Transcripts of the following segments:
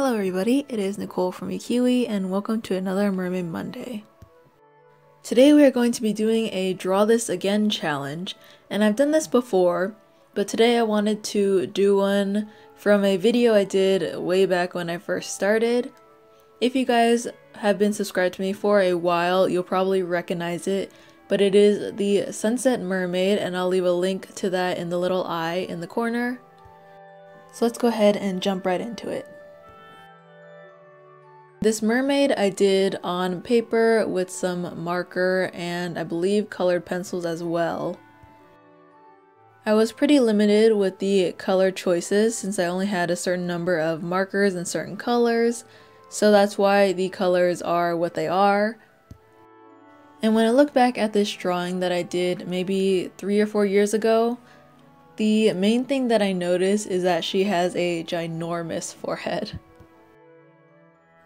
Hello everybody, it is Nicole from iiKiui and welcome to another Mermaid Monday. Today we are going to be doing a Draw This Again challenge, and I've done this before, but today I wanted to do one from a video I did way back when I first started. If you guys have been subscribed to me for a while, you'll probably recognize it, but it is the Sunset Mermaid, and I'll leave a link to that in the little eye in the corner. So let's go ahead and jump right into it. This mermaid I did on paper with some marker and I believe colored pencils as well. I was pretty limited with the color choices since I only had a certain number of markers and certain colors, so that's why the colors are what they are. And when I look back at this drawing that I did maybe 3 or 4 years ago, the main thing that I notice is that she has a ginormous forehead.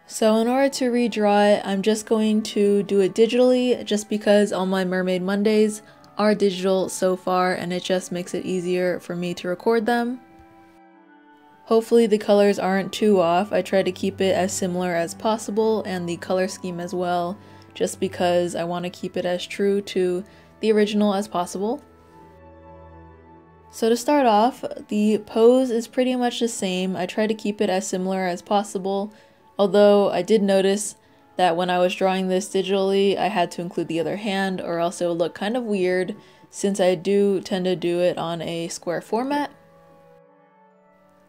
So in order to redraw it, I'm just going to do it digitally just because all my Mermaid Mondays are digital so far and it just makes it easier for me to record them. Hopefully the colors aren't too off. I try to keep it as similar as possible and the color scheme as well just because I want to keep it as true to the original as possible. So to start off, the pose is pretty much the same. I try to keep it as similar as possible. Although I did notice that when I was drawing this digitally, I had to include the other hand or else it would look kind of weird since I do tend to do it on a square format.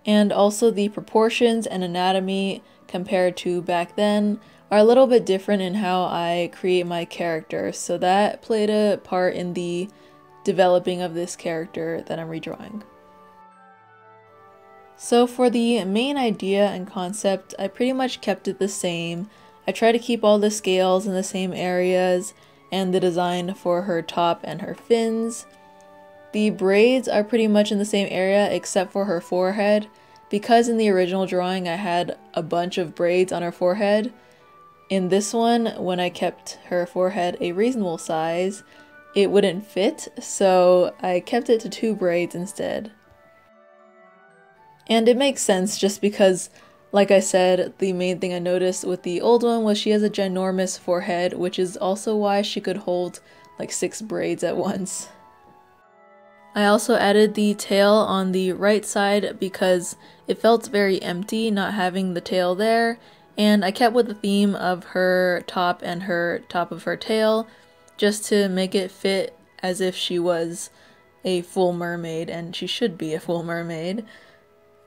And also the proportions and anatomy compared to back then are a little bit different in how I create my character. So that played a part in the developing of this character that I'm redrawing. So for the main idea and concept, I pretty much kept it the same. I try to keep all the scales in the same areas and the design for her top and her fins. The braids are pretty much in the same area except for her forehead. Because in the original drawing I had a bunch of braids on her forehead, in this one, when I kept her forehead a reasonable size, it wouldn't fit, so I kept it to 2 braids instead. And it makes sense just because, like I said, the main thing I noticed with the old one was she has a ginormous forehead, which is also why she could hold like 6 braids at once. I also added the tail on the right side because it felt very empty not having the tail there, and I kept with the theme of her top and her top of her tail just to make it fit as if she was a full mermaid, and she should be a full mermaid.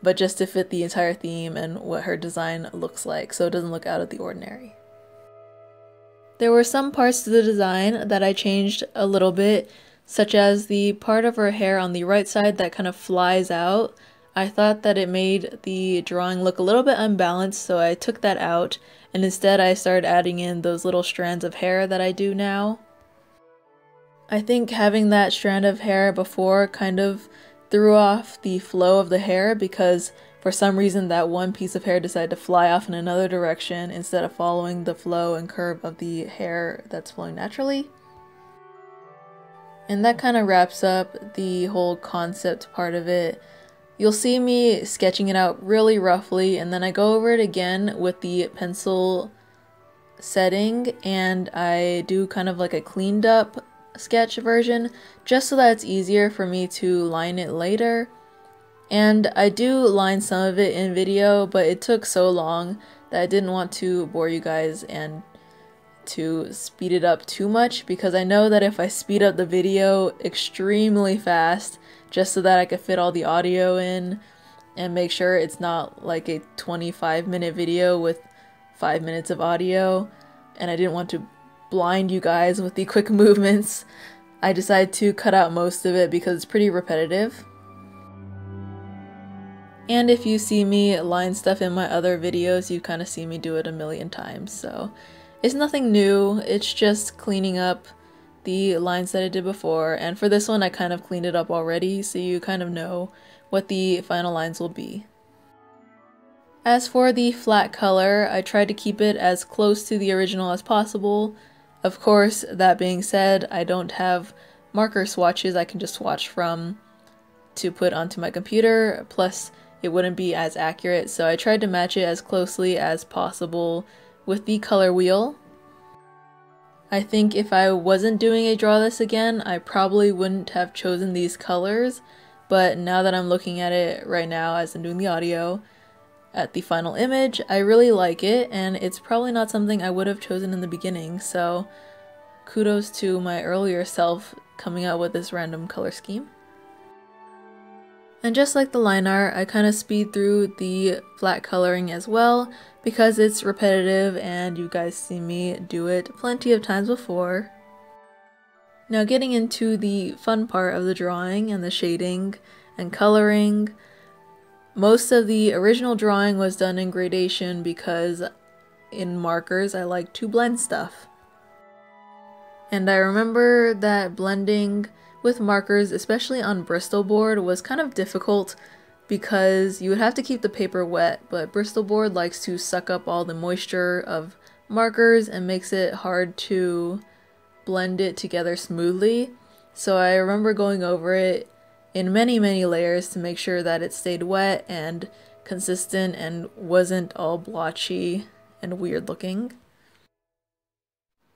But just to fit the entire theme and what her design looks like so it doesn't look out of the ordinary. There were some parts to the design that I changed a little bit, such as the part of her hair on the right side that kind of flies out. I thought that it made the drawing look a little bit unbalanced, so I took that out and instead I started adding in those little strands of hair that I do now. I think having that strand of hair before kind of threw off the flow of the hair because for some reason that one piece of hair decided to fly off in another direction instead of following the flow and curve of the hair that's flowing naturally. And that kind of wraps up the whole concept part of it. You'll see me sketching it out really roughly and then I go over it again with the pencil setting and I do kind of like a cleaned up sketch version just so that it's easier for me to line it later. And I do line some of it in video, but it took so long that I didn't want to bore you guys and to speed it up too much because I know that if I speed up the video extremely fast just so that I could fit all the audio in and make sure it's not like a 25-minute video with 5 minutes of audio, and I didn't want to blind you guys with the quick movements, I decided to cut out most of it because it's pretty repetitive. And if you see me line stuff in my other videos, you kind of see me do it a million times, so it's nothing new, it's just cleaning up the lines that I did before, and for this one I kind of cleaned it up already, so you kind of know what the final lines will be. As for the flat color, I tried to keep it as close to the original as possible. Of course, that being said, I don't have marker swatches I can just swatch from to put onto my computer, plus it it wouldn't be as accurate, so I tried to match it as closely as possible with the color wheel. I think if I wasn't doing a draw this again, I probably wouldn't have chosen these colors, but now that I'm looking at it right now as I'm doing the audio at the final image, I really like it, and it's probably not something I would have chosen in the beginning, so kudos to my earlier self coming out with this random color scheme. And just like the line art, I kind of speed through the flat coloring as well because it's repetitive and you guys see me do it plenty of times before. Now getting into the fun part of the drawing and the shading and coloring, most of the original drawing was done in gradation because in markers I like to blend stuff. And I remember that blending with markers, especially on Bristol board, was kind of difficult because you would have to keep the paper wet, but Bristol board likes to suck up all the moisture of markers and makes it hard to blend it together smoothly. So I remember going over it in many layers to make sure that it stayed wet and consistent and wasn't all blotchy and weird looking.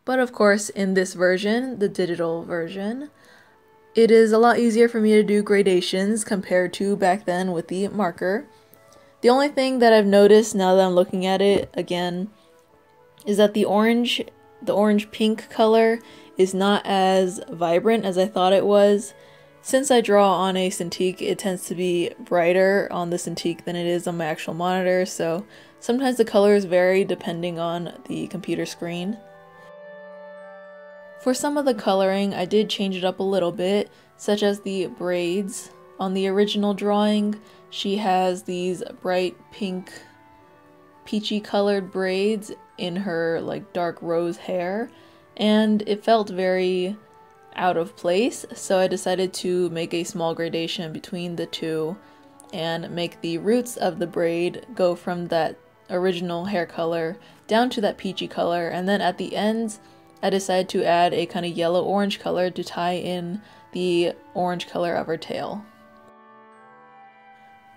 But of course, in this version, the digital version, it is a lot easier for me to do gradations compared to back then with the marker. The only thing that I've noticed now that I'm looking at it again is that the orange-pink color is not as vibrant as I thought it was. Since I draw on a Cintiq, it tends to be brighter on the Cintiq than it is on my actual monitor, so sometimes the colors vary depending on the computer screen. For some of the coloring, I did change it up a little bit, such as the braids. On the original drawing, she has these bright pink, peachy colored braids in her like dark rose hair, and it felt very out of place, so I decided to make a small gradation between the two and make the roots of the braid go from that original hair color down to that peachy color, and then at the ends, I decided to add a kind of yellow-orange color to tie in the orange color of her tail.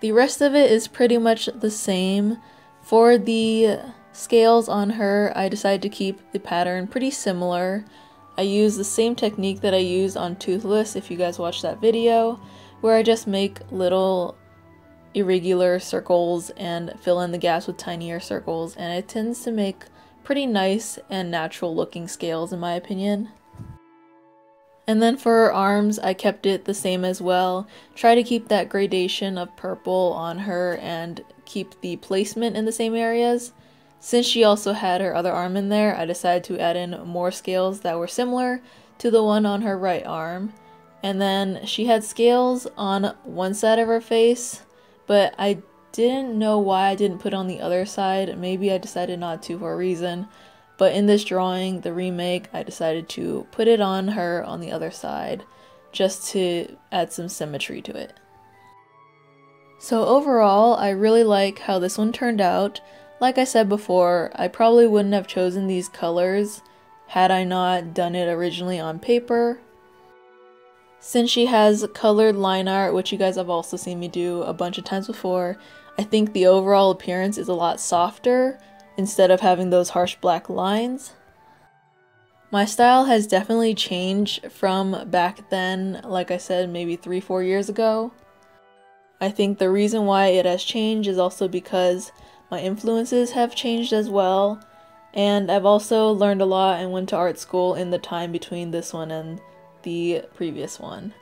The rest of it is pretty much the same. For the scales on her, I decided to keep the pattern pretty similar. I used the same technique that I used on Toothless, if you guys watched that video, where I just make little irregular circles and fill in the gaps with tinier circles, and it tends to make pretty nice and natural looking scales in my opinion. And then for her arms, I kept it the same as well. Try to keep that gradation of purple on her and keep the placement in the same areas. Since she also had her other arm in there, I decided to add in more scales that were similar to the one on her right arm. And then she had scales on one side of her face, but I didn't know why I didn't put it on the other side. Maybe I decided not to for a reason, but in this drawing, the remake, I decided to put it on her on the other side just to add some symmetry to it. So overall, I really like how this one turned out. Like I said before, I probably wouldn't have chosen these colors had I not done it originally on paper. Since she has colored line art, which you guys have also seen me do a bunch of times before, I think the overall appearance is a lot softer instead of having those harsh black lines. My style has definitely changed from back then, like I said, maybe 3-4 years ago. I think the reason why it has changed is also because my influences have changed as well, and I've also learned a lot and went to art school in the time between this one and the previous one.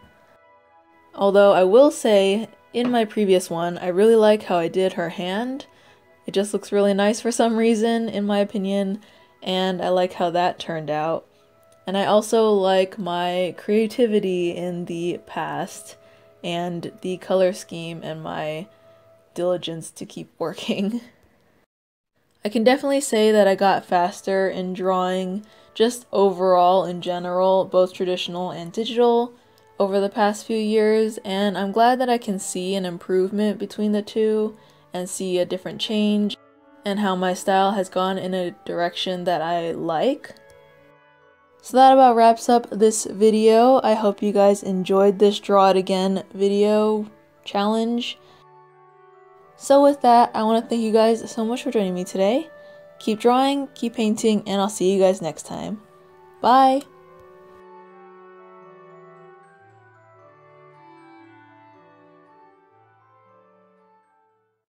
Although I will say, in my previous one, I really like how I did her hand. It just looks really nice for some reason, in my opinion, and I like how that turned out. And I also like my creativity in the past, and the color scheme, and my diligence to keep working. I can definitely say that I got faster in drawing, just overall in general, both traditional and digital, over the past few years, and I'm glad that I can see an improvement between the two and see a different change and how my style has gone in a direction that I like. So that about wraps up this video. I hope you guys enjoyed this Draw It Again video challenge. So with that, I want to thank you guys so much for joining me today. Keep drawing, keep painting, and I'll see you guys next time. Bye!